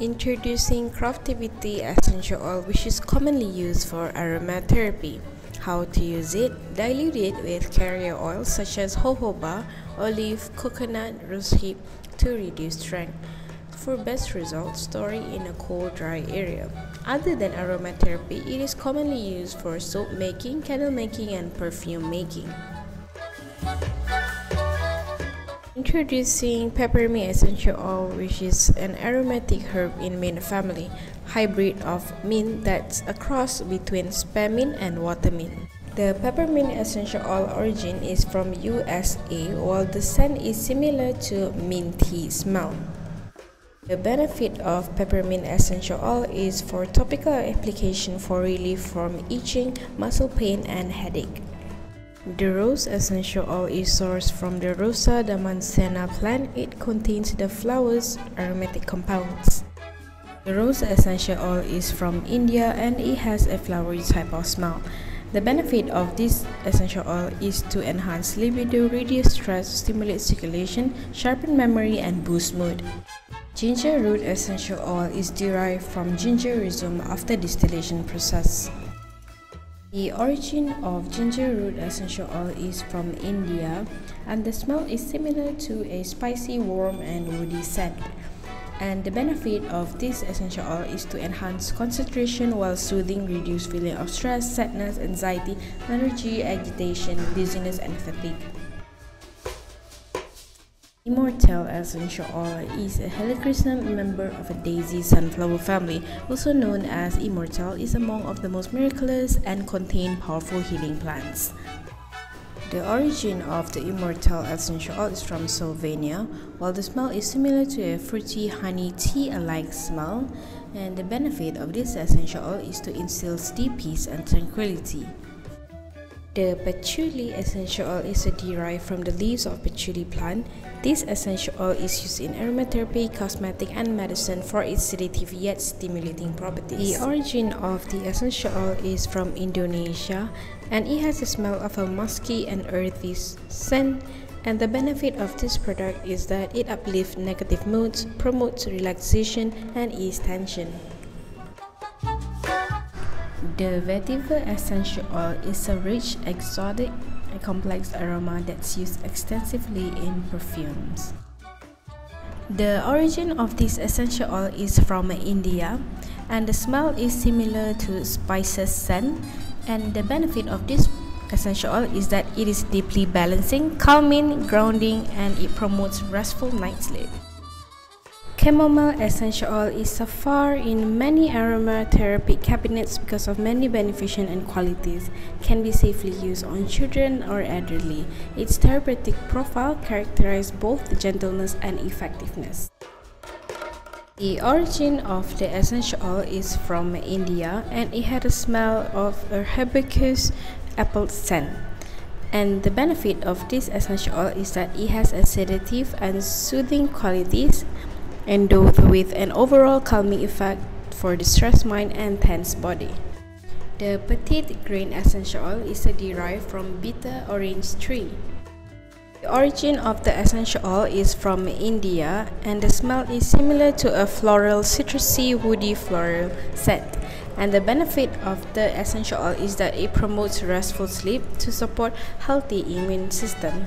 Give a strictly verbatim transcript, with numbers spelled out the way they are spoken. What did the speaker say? Introducing Craftiviti essential oil, which is commonly used for aromatherapy. How to use it? Dilute it with carrier oils such as jojoba, olive, coconut, rosehip to reduce strength. For best results, store it in a cool, dry area. Other than aromatherapy, it is commonly used for soap making, candle making, and perfume making. Introducing peppermint essential oil, which is an aromatic herb in mint family, hybrid of mint that's a cross between spearmint and watermint. The peppermint essential oil origin is from U S A, while the scent is similar to minty smell. The benefit of peppermint essential oil is for topical application for relief from itching, muscle pain, and headache. The rose essential oil is sourced from the Rosa damascena plant. It contains the flower's aromatic compounds. The rose essential oil is from India and it has a flowery type of smell. The benefit of this essential oil is to enhance libido, reduce stress, stimulate circulation, sharpen memory, and boost mood. Ginger root essential oil is derived from ginger rhizome after distillation process. The origin of ginger root essential oil is from India and the smell is similar to a spicy, warm and woody scent. And the benefit of this essential oil is to enhance concentration while soothing, reduce feeling of stress, sadness, anxiety, lethargy, agitation, dizziness and fatigue. Immortelle essential oil is a helichrysum member of a daisy sunflower family, also known as immortelle, is among of the most miraculous and contain powerful healing plants. The origin of the immortelle essential oil is from Slovenia, while the smell is similar to a fruity honey tea-alike smell, and the benefit of this essential oil is to instill deep peace and tranquility. The patchouli essential oil is derived from the leaves of patchouli plant. This essential oil is used in aromatherapy, cosmetic, and medicine for its sedative yet stimulating properties. The origin of the essential oil is from Indonesia, and it has the smell of a musky and earthy scent. And the benefit of this product is that it uplifts negative moods, promotes relaxation, and eases tension. The vetiver essential oil is a rich, exotic, and complex aroma that's used extensively in perfumes. The origin of this essential oil is from India, and the smell is similar to spices scent. And the benefit of this essential oil is that it is deeply balancing, calming, grounding, and it promotes restful night's sleep. Chamomile essential oil is so far in many aromatherapy cabinets because of many beneficial and qualities. Can be safely used on children or elderly. Its therapeutic profile characterizes both the gentleness and effectiveness. The origin of the essential oil is from India and it had a smell of a hibiscus apple scent. And the benefit of this essential oil is that it has a sedative and soothing qualities, endowed with an overall calming effect for distressed mind and tense body. The petite grain essential oil is derived from bitter orange tree. The origin of the essential oil is from India and the smell is similar to a floral, citrusy, woody floral scent. And the benefit of the essential oil is that it promotes restful sleep to support healthy immune system.